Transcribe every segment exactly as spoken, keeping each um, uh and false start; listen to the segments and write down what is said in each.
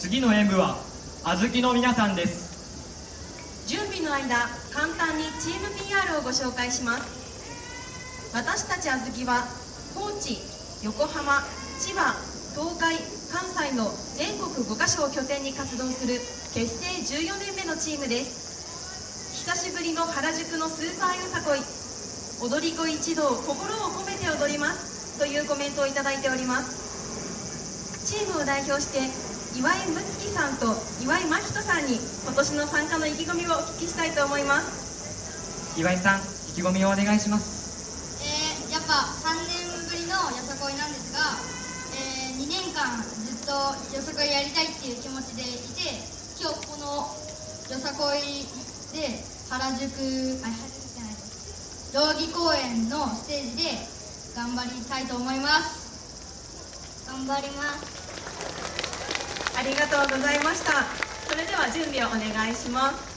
次の演舞はあずきの皆さんです。準備の間、簡単にチーム ピーアール をご紹介します。私たちあずきは高知、横浜、千葉、東海、関西の全国ごカ所を拠点に活動する結成じゅうよねんめのチームです。久しぶりの原宿のスーパーよさこい、踊り子一同心を込めて踊りますというコメントをいただいております。チームを代表して岩井睦月さんと岩井真人さんに今年の参加の意気込みをお聞きしたいと思います。岩井さん、意気込みをお願いします。えー、やっぱさんねんぶりのよさこいなんですが、えー、にねんかんずっとよさこいやりたいっていう気持ちでいて、今日このよさこいで原宿あ道義公演のステージで頑張りたいと思います。頑張ります。ありがとうございました。それでは準備をお願いします。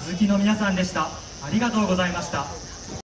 あずきの皆さんでした。ありがとうございました。